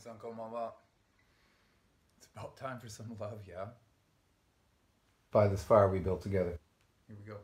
さんこんばんは。It's about time for some love, yeah? By this fire we built together. Here we go.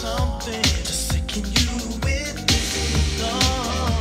Something, just sicken you with this love.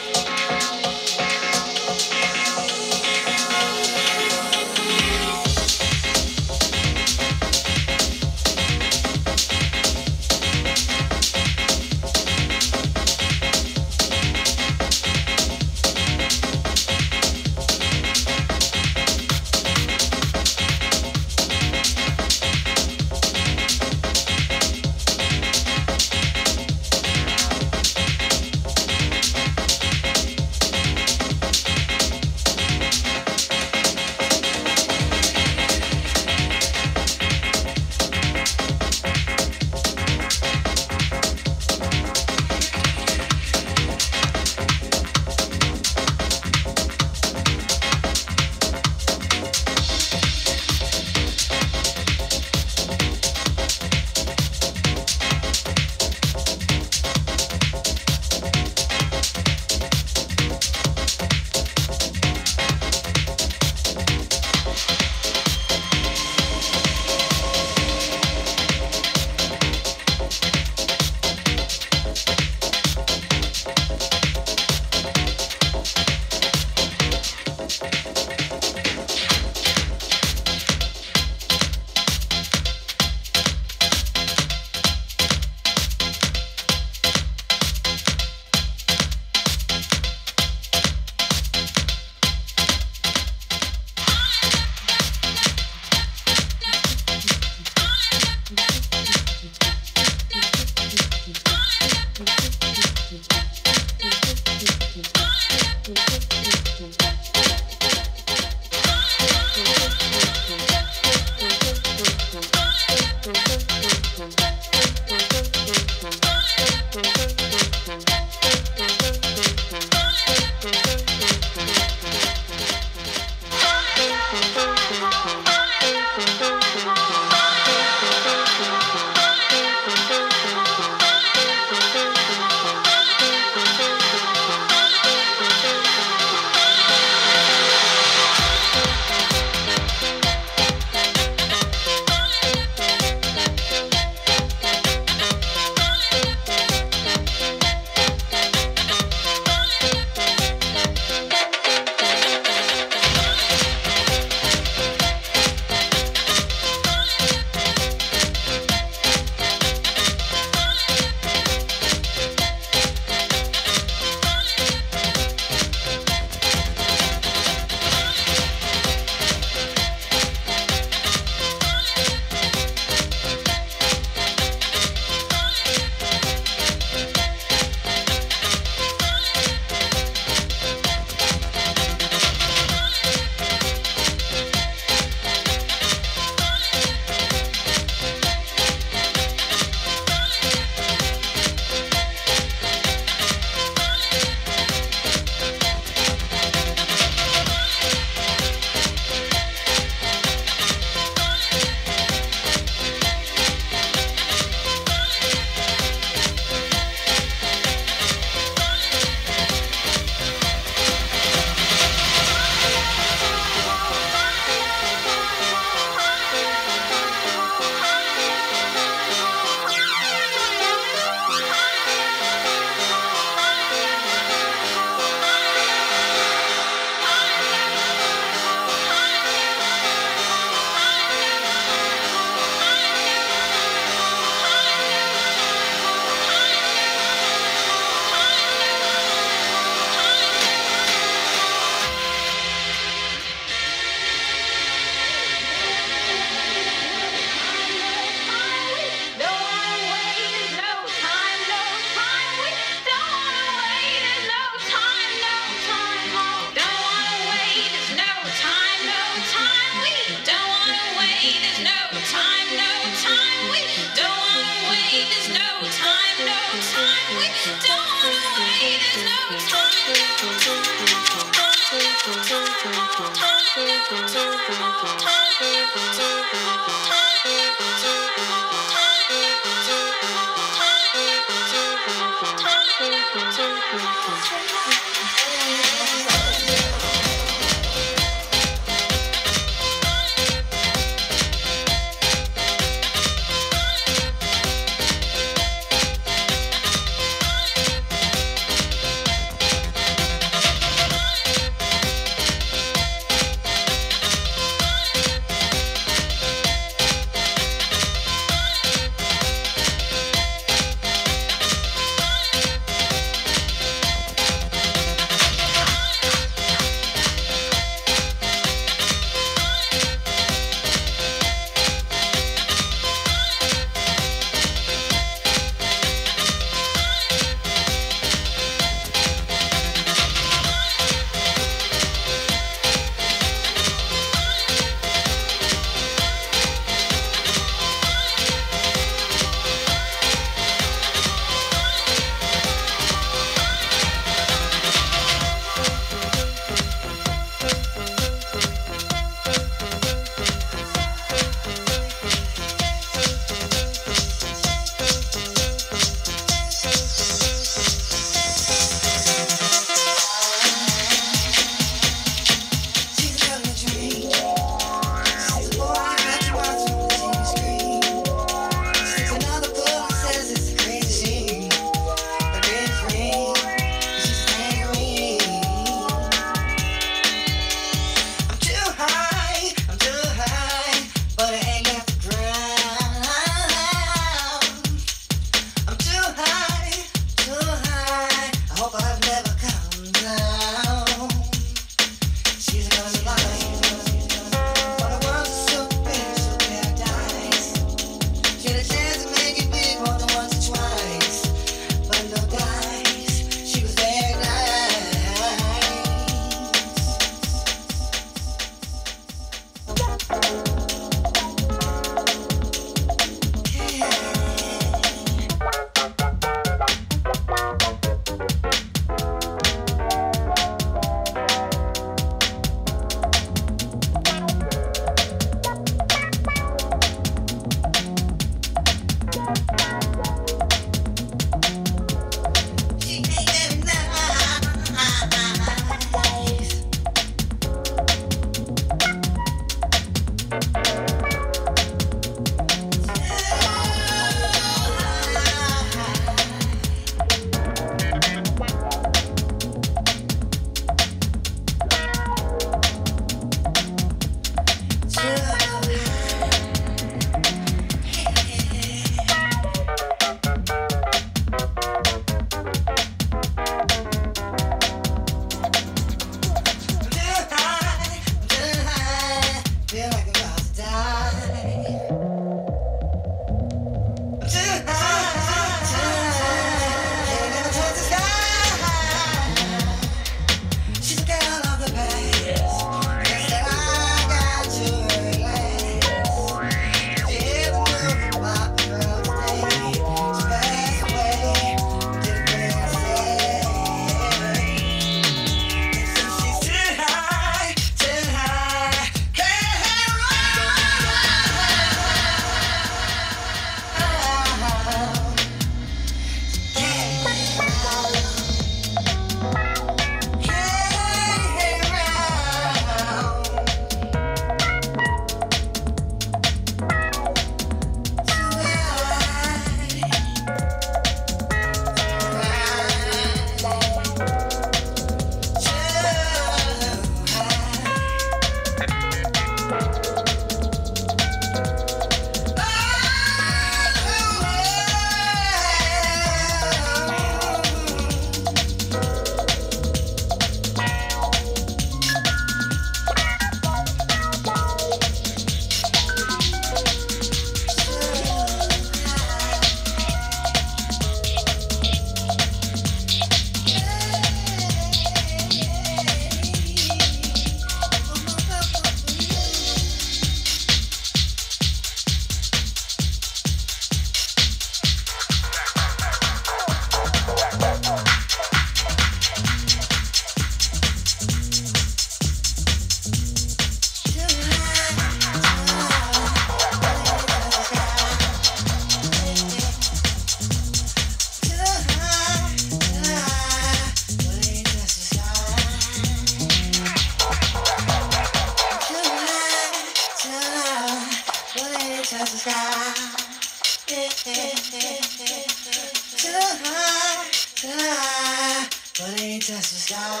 try, but ain't just a start.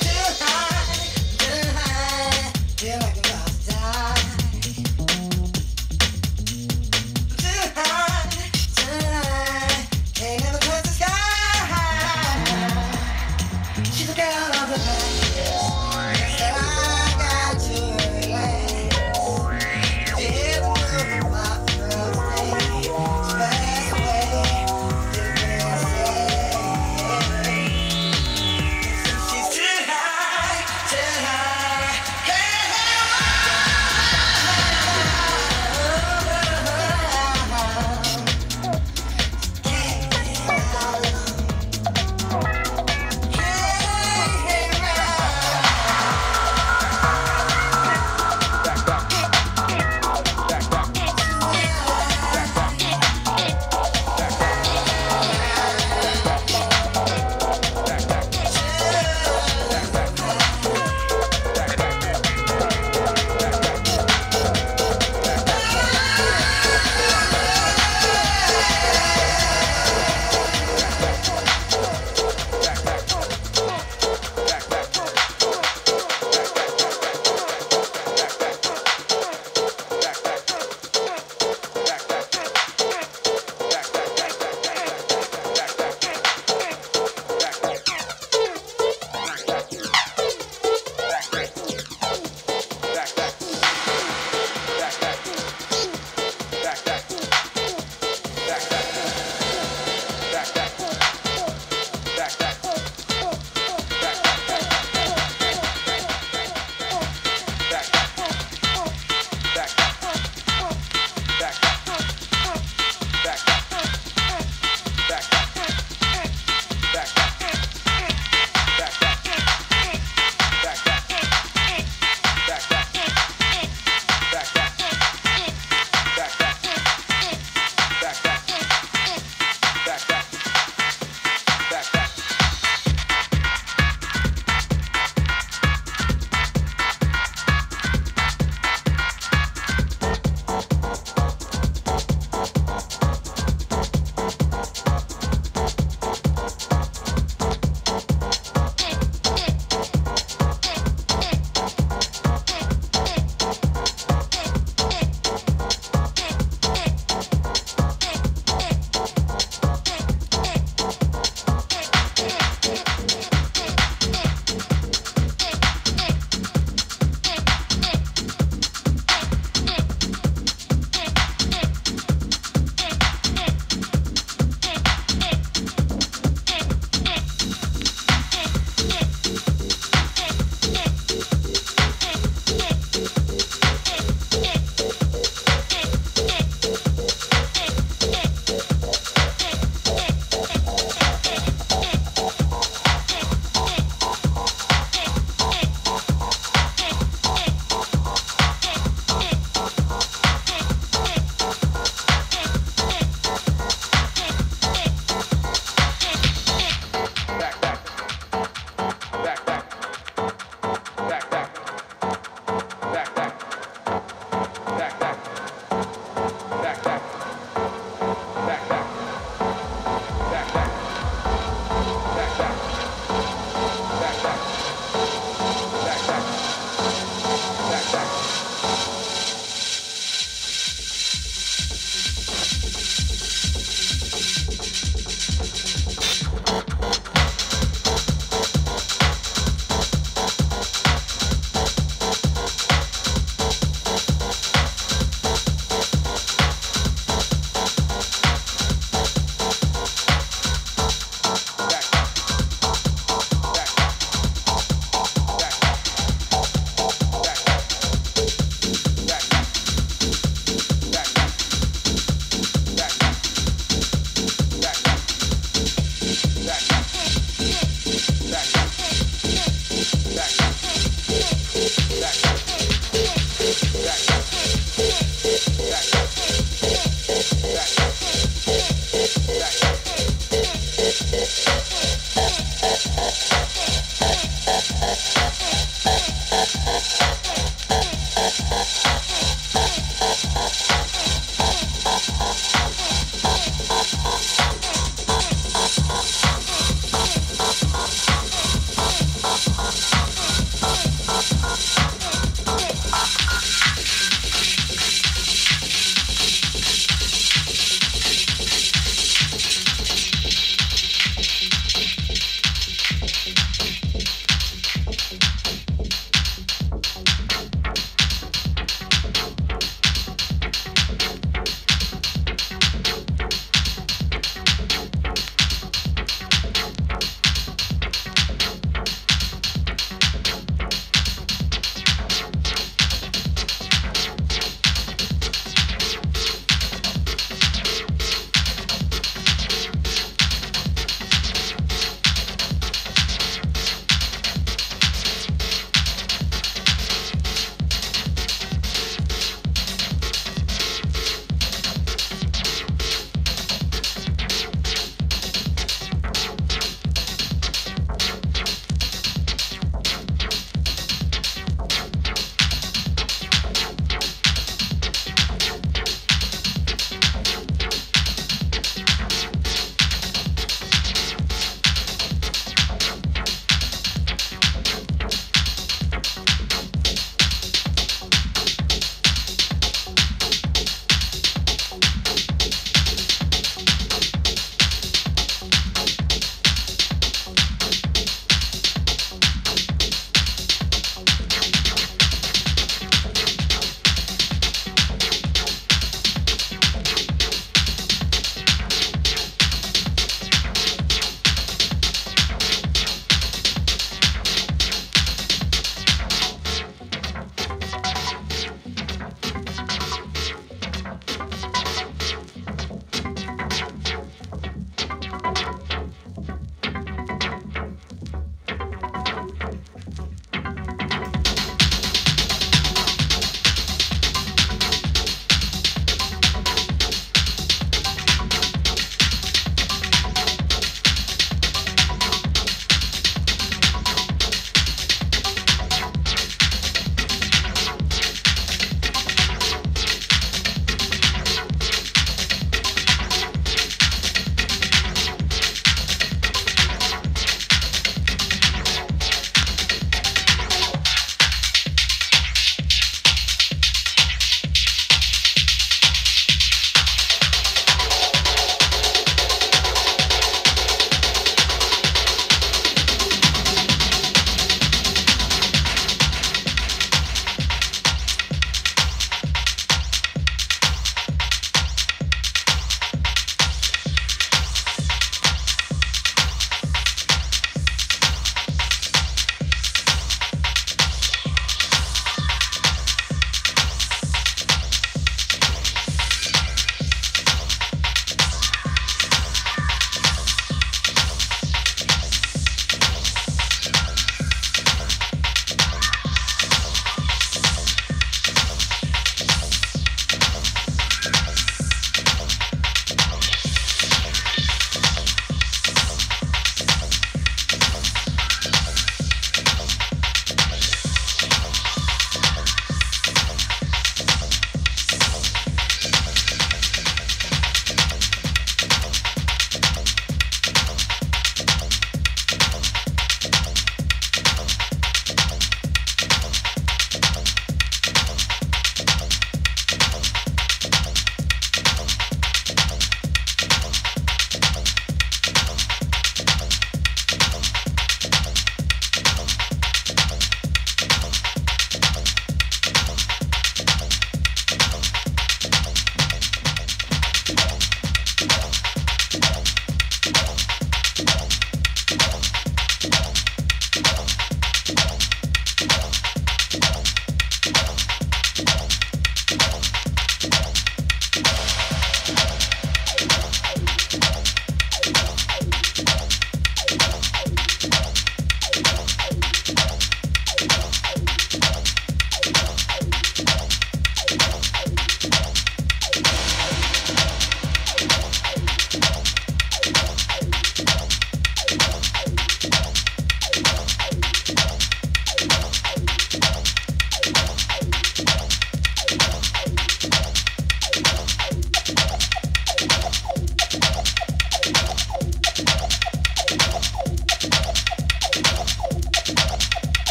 Too high, feel like I'm about to die. Too high, can't ever touch the sky. She's a girl of the past.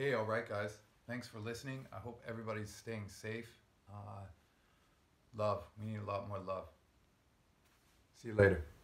Hey, all right, guys. Thanks for listening. I hope everybody's staying safe. Love. We need a lot more love. See you later.